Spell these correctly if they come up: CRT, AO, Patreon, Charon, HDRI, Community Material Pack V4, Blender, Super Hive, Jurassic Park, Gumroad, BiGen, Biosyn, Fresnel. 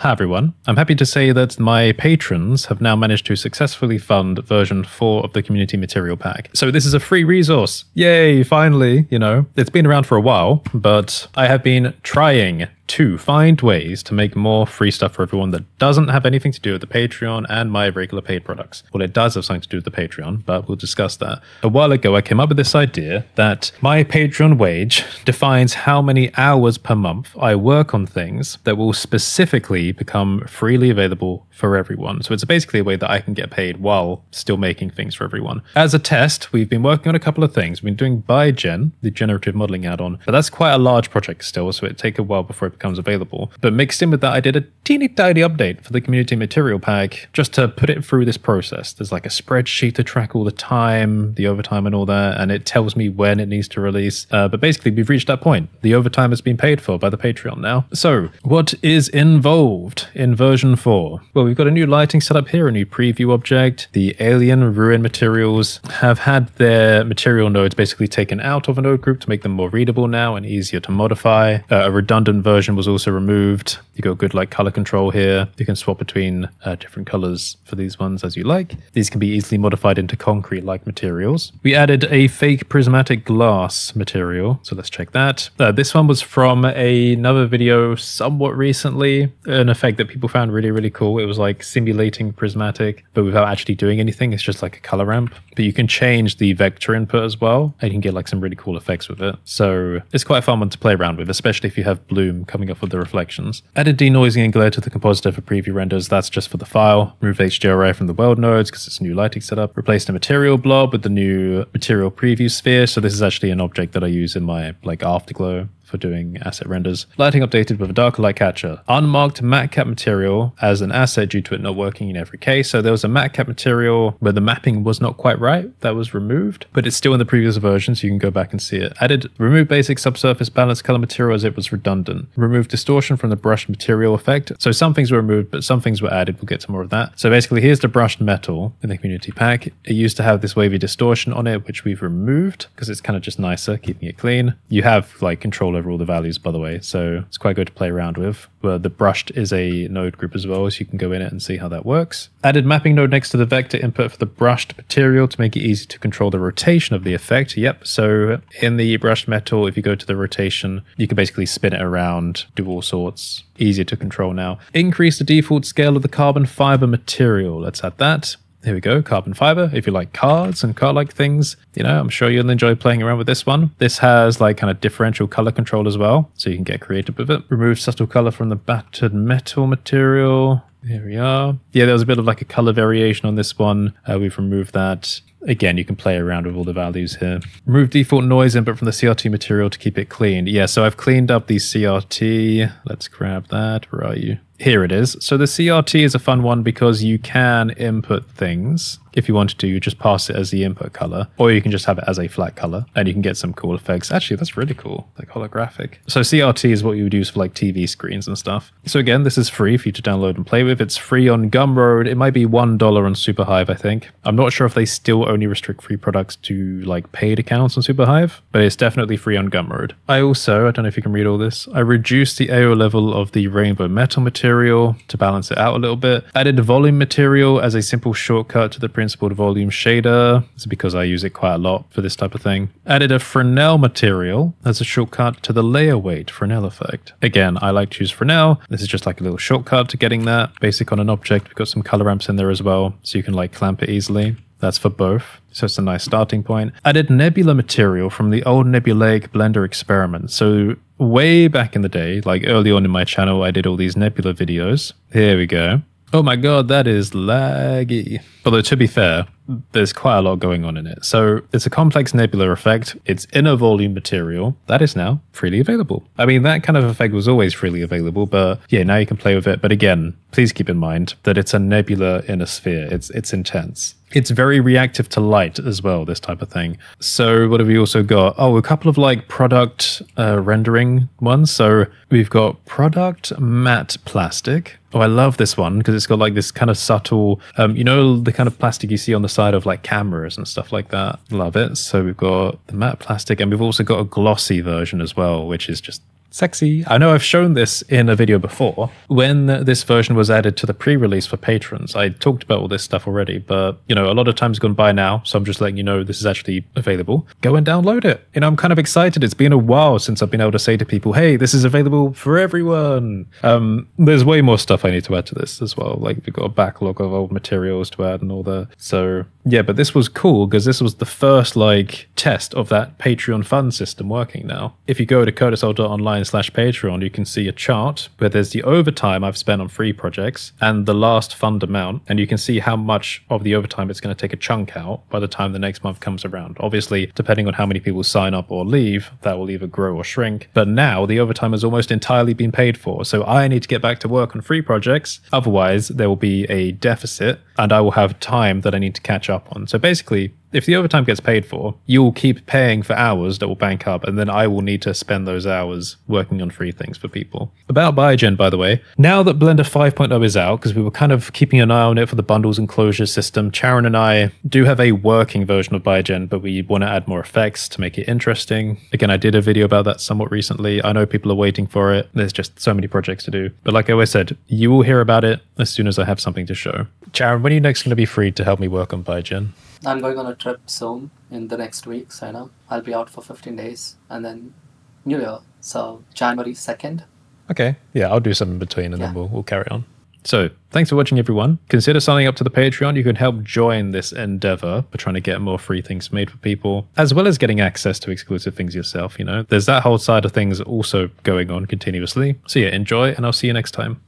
Hi everyone, I'm happy to say that my patrons have now managed to successfully fund version 4 of the Community Material Pack. So this is a free resource. Yay, finally, you know. It's been around for a while, but I have been trying to find ways to make more free stuff for everyone that doesn't have anything to do with the Patreon and my regular paid products. Well, it does have something to do with the Patreon, but we'll discuss that. A while ago, I came up with this idea that my Patreon wage defines how many hours per month I work on things that will specifically become freely available for everyone. So it's basically a way that I can get paid while still making things for everyone. As a test, we've been working on a couple of things. We've been doing BiGen, the generative modeling add-on, but that's quite a large project still, so it'd take a while before it becomes available. But mixed in with that, I did a teeny tiny update for the Community Material Pack just to put it through this process. There's like a spreadsheet to track all the time, the overtime and all that, and it tells me when it needs to release. But basically, we've reached that point. The overtime has been paid for by the Patreon now. So what is involved in version 4? Well, we've got a new lighting setup here, a new preview object. The alien ruin materials have had their material nodes basically taken out of a node group to make them more readable now and easier to modify. A redundant version was also removed. You got good like color control here. You can swap between different colors for these ones as you like. These can be easily modified into concrete like materials. We added a fake prismatic glass material, so let's check that. This one was from another video somewhat recently, an effect that people found really cool. It was like simulating prismatic but without actually doing anything. It's just like a color ramp, but you can change the vector input as well and you can get like some really cool effects with it. So it's quite a fun one to play around with, especially if you have bloom coming up with the reflections. Added denoising and glare to the compositor for preview renders. That's just for the file. Removed HDRI from the world nodes because it's a new lighting setup. Replaced a material blob with the new material preview sphere. So this is actually an object that I use in my like afterglow for doing asset renders. Lighting updated with a darker light catcher. Unmarked matte cap material as an asset due to it not working in every case. So there was a matte cap material where the mapping was not quite right. That was removed, but it's still in the previous version, so you can go back and see it. Added remove basic subsurface balance color material as it was redundant. Remove distortion from the brushed material effect. So some things were removed, but some things were added. We'll get to more of that. So basically here's the brushed metal in the Community Pack. It used to have this wavy distortion on it, which we've removed because it's kind of just nicer, keeping it clean. You have like control over all the values, by the way, so it's quite good to play around with. But the brushed is a node group as well, so you can go in it and see how that works. Added mapping node next to the vector input for the brushed material to make it easy to control the rotation of the effect. Yep, so in the brushed metal, if you go to the rotation, you can basically spin it around, do all sorts. Easier to control now. Increase the default scale of the carbon fiber material. Let's add that. Here we go, carbon fiber. If you like cards and card-like things, you know, I'm sure you'll enjoy playing around with this one. This has like kind of differential color control as well, so you can get creative with it. Remove subtle color from the battered metal material. Here we are. Yeah, there was a bit of like a color variation on this one. We've removed that. Again, you can play around with all the values here. Remove default noise input from the CRT material to keep it clean. Yeah, so I've cleaned up the CRT. Let's grab that. Where are you? Here it is. So the CRT is a fun one because you can input things. If you wanted to, you just pass it as the input color, or you can just have it as a flat color and you can get some cool effects. Actually, that's really cool, like holographic. So CRT is what you would use for like TV screens and stuff. So again, this is free for you to download and play with. It's free on Gumroad. It might be $1 on Super Hive, I think. I'm not sure if they still only restrict free products to like paid accounts on Super Hive, but it's definitely free on Gumroad. I don't know if you can read all this. I reduced the AO level of the rainbow metal material to balance it out a little bit. Added volume material as a simple shortcut to the principled volume shader. It's because I use it quite a lot for this type of thing. Added a Fresnel material as a shortcut to the layer weight Fresnel effect. Again, I like to use Fresnel. This is just like a little shortcut to getting that. Basic on an object. We've got some color ramps in there as well, so you can like clamp it easily. That's for both. So it's a nice starting point. Added nebula material from the old nebulaic Blender experiment. So way back in the day, like early on in my channel, I did all these nebula videos. Here we go. Oh my god, that is laggy. Although to be fair, there's quite a lot going on in it. So it's a complex nebula effect. It's in a volume material that is now freely available. I mean, that kind of effect was always freely available, but yeah, now you can play with it. But again, please keep in mind that it's a nebula in a sphere. It's intense. It's very reactive to light as well, this type of thing. So what have we also got? Oh, a couple of like product rendering ones. So we've got product matte plastic. Oh, I love this one because it's got like this kind of subtle, you know, the kind of plastic you see on the side of like cameras and stuff like that. Love it. So we've got the matte plastic and we've also got a glossy version as well, which is just Sexy. I know I've shown this in a video before. When this version was added to the pre-release for patrons, I talked about all this stuff already, but you know, a lot of time's gone by now, so I'm just letting you know this is actually available. Go and download it. You know, I'm kind of excited. It's been a while since I've been able to say to people, hey, this is available for everyone. There's way more stuff I need to add to this as well. Like, we've got a backlog of old materials to add and all that. So yeah, but this was cool because this was the first like test of that Patreon fund system working now. If you go to curtisholt.online/Patreon, you can see a chart where there's the overtime I've spent on free projects and the last fund amount, and you can see how much of the overtime it's going to take a chunk out by the time the next month comes around. Obviously, depending on how many people sign up or leave, that will either grow or shrink. But now the overtime has almost entirely been paid for, so I need to get back to work on free projects. Otherwise, there will be a deficit and I will have time that I need to catch up on. So basically, if the overtime gets paid for, you'll keep paying for hours that will bank up, and then I will need to spend those hours working on free things for people. About BiGen, by the way, now that Blender 5.0 is out, because we were kind of keeping an eye on it for the bundles and closures system, Charon and I do have a working version of BiGen, but we want to add more effects to make it interesting. Again, I did a video about that somewhat recently. I know people are waiting for it. There's just so many projects to do. But like I always said, you will hear about it as soon as I have something to show. Charon, when are you next going to be free to help me work on BiGen? I'm going on a trip soon in the next week, so I know I'll be out for 15 days and then New Year, so January 2nd. Okay, yeah, I'll do some in between and then we'll carry on. So thanks for watching, everyone. Consider signing up to the Patreon. You can help join this endeavor for trying to get more free things made for people, as well as getting access to exclusive things yourself. You know, there's that whole side of things also going on continuously. So yeah, enjoy, and I'll see you next time.